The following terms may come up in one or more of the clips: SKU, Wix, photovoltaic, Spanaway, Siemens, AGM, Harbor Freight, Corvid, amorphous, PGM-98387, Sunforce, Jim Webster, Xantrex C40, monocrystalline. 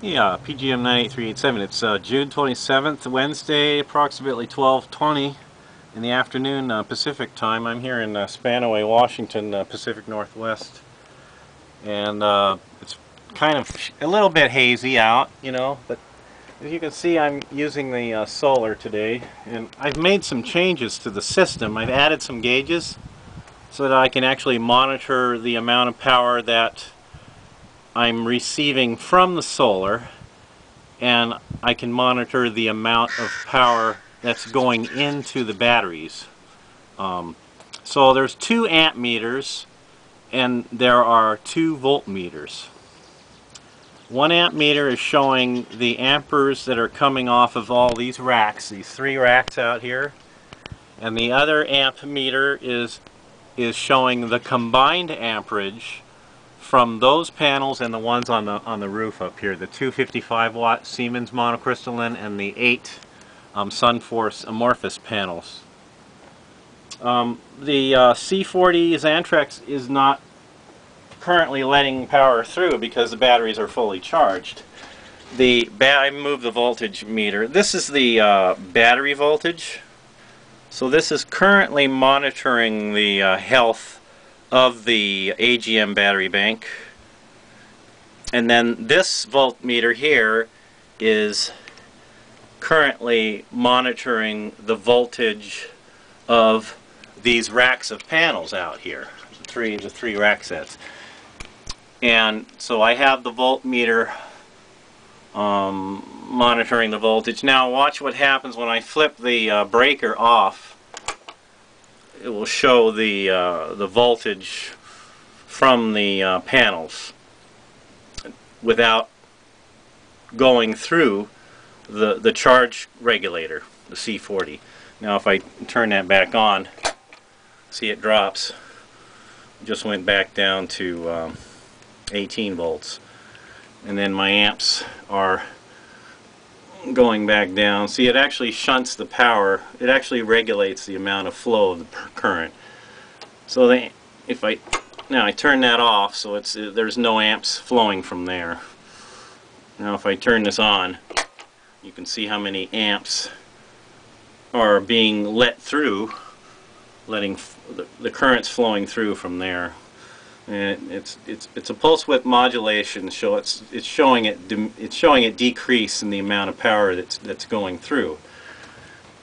Yeah, PGM-98387. It's June 27th, Wednesday, approximately 12:20 in the afternoon Pacific time. I'm here in Spanaway, Washington, Pacific Northwest, and it's kind of a little bit hazy out, you know, but as you can see, I'm using the solar today, and I've made some changes to the system. I've added some gauges so that I can actually monitor the amount of power that I'm receiving from the solar, and I can monitor the amount of power that's going into the batteries. So there's 2 amp meters and there are 2 volt meters. 1 amp meter is showing the amperes that are coming off of all these racks, these 3 racks out here, and the other amp meter is showing the combined amperage from those panels and the ones on the roof up here, the 255 watt Siemens monocrystalline and the 8 Sunforce amorphous panels. The C40 Xantrex is not currently letting power through because the batteries are fully charged. I moved the voltage meter. This is the battery voltage. So this is currently monitoring the health of the AGM battery bank, and then this voltmeter here is currently monitoring the voltage of these racks of panels out here, the three rack sets. And so I have the voltmeter monitoring the voltage. Now watch what happens when I flip the breaker off. It will show the voltage from the panels without going through the charge regulator, the C40. Now if I turn that back on, see it drops. It just went back down to 18 volts. And then my amps are going back down. See, it actually shunts the power. It actually regulates the amount of flow of the current. So now I turn that off, so it's there's no amps flowing from there. Now if I turn this on, you can see how many amps are being let through, the current's flowing through from there. And it's a pulse width modulation, so it's showing it decrease in the amount of power that's going through,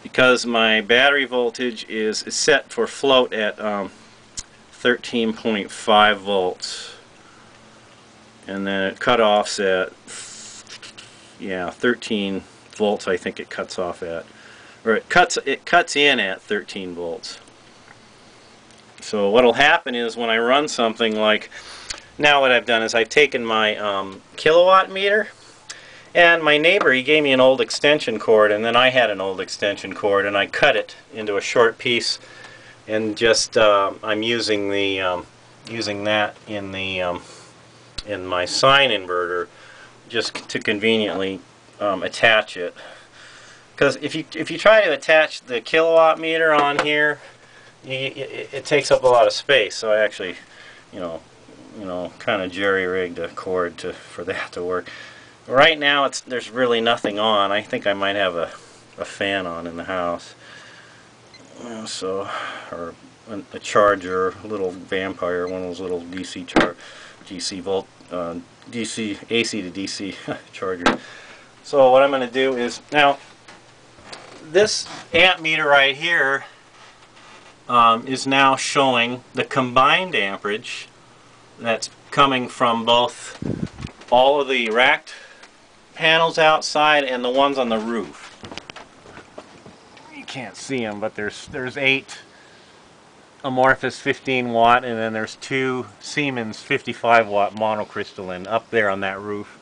because my battery voltage is set for float at 13.5 volts, and then it cut offs at 13 volts. I think it cuts off at, or it cuts in at 13 volts. So what will happen is when I run something like, now what I've done is I've taken my kilowatt meter, and my neighbor, he gave me an old extension cord, and then I had an old extension cord, and I cut it into a short piece, and just I'm using the using that in the in my sine inverter just to conveniently attach it, because if you try to attach the kilowatt meter on here, it takes up a lot of space. So I actually, you know, kind of jerry-rigged a cord for that to work. Right now, there's really nothing on. I think I might have a fan on in the house, so, or a charger, a little vampire, one of those little AC to DC chargers. So what I'm going to do is, now this amp meter right here is now showing the combined amperage that's coming from both all of the racked panels outside and the ones on the roof. You can't see them, but there's 8 amorphous 15 watt, and then there's 2 Siemens 55 watt monocrystalline up there on that roof.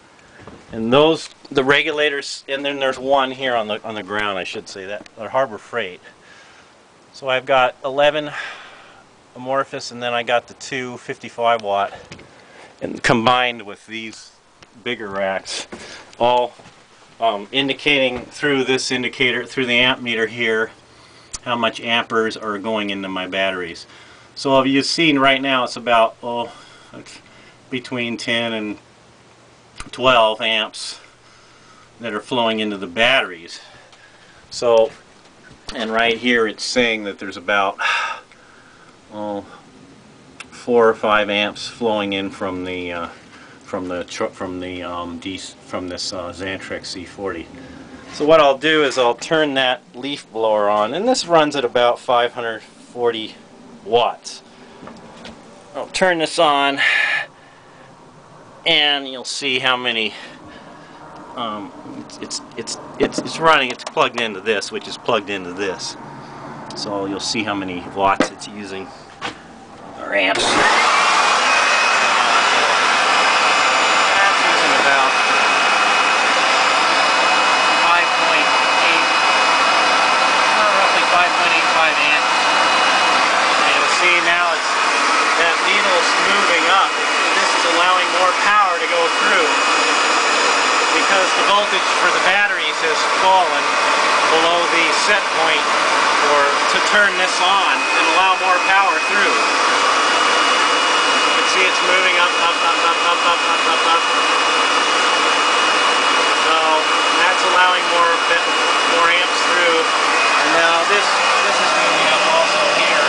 And those, the regulators, and then there's one here on the ground, I should say, that are Harbor Freight. So I've got 11 amorphous, and then I got the 2 55 watt, and combined with these bigger racks, all indicating through this indicator, through the amp meter here, how much amperes are going into my batteries. So as you've seen right now, it's about, it's between 10 and 12 amps that are flowing into the batteries. So, and right here it's saying that there's about 4 or 5 amps flowing in from this Xantrex C40. So what I'll do is I'll turn that leaf blower on, and this runs at about 540 watts. I'll turn this on, and you'll see how many. It's running. It's plugged into this, which is plugged into this. So you'll see how many watts it's using, or amps. That's using about 5.85 amps. And you'll see now it's that needle's moving up. This is allowing more power to go through, because the voltage for the batteries has fallen below the set point, or to turn this on and allow more power through. You can see it's moving up, up, up, up, up, up, up, up, up. So that's allowing more amps through. And now this is moving up also here.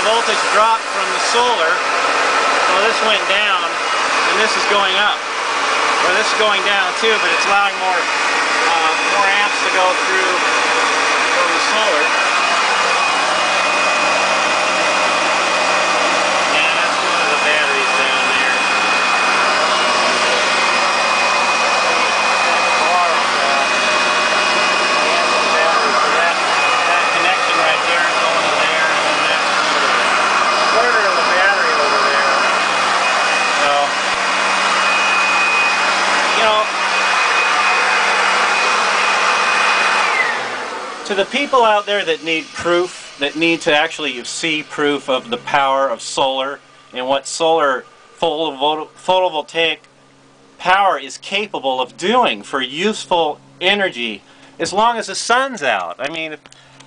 Voltage dropped from the solar, so this went down, and this is going up. Well, this is going down too, but it's allowing more amps to go through from the solar. And that's one of the batteries down there. That connection right there is going to there. Quarter of a battery over there. So, you know, to the people out there that need proof, that need to actually see proof of the power of solar and what solar photovoltaic power is capable of doing for useful energy as long as the sun's out. I mean,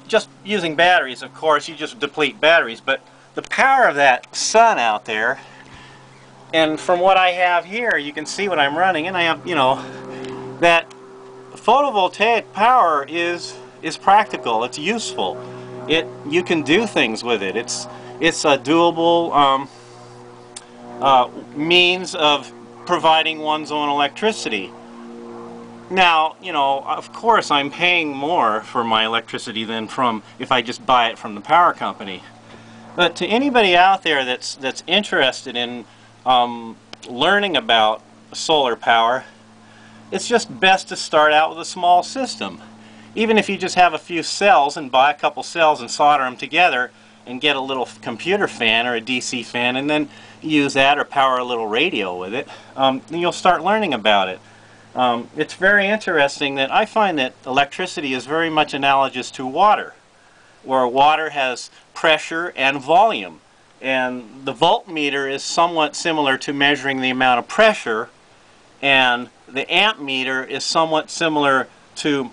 just using batteries, of course, you just deplete batteries, but the power of that sun out there, and from what I have here, you can see what I'm running, and I have, you know, that photovoltaic power is practical. It's useful. You can do things with it. It's a doable means of providing one's own electricity. Now, you know, of course, I'm paying more for my electricity than from if I just buy it from the power company. But to anybody out there that's interested in learning about solar power, it's just best to start out with a small system. Even if you just have a few cells and buy a couple cells and solder them together and get a little computer fan or a DC fan and then use that or power a little radio with it, then you'll start learning about it. It's very interesting that I find that electricity is very much analogous to water, where water has pressure and volume, and the voltmeter is somewhat similar to measuring the amount of pressure, and the amp meter is somewhat similar to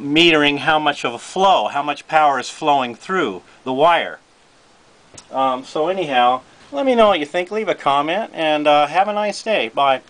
metering how much of a flow, how much power is flowing through the wire. So anyhow, let me know what you think. Leave a comment, and have a nice day. Bye.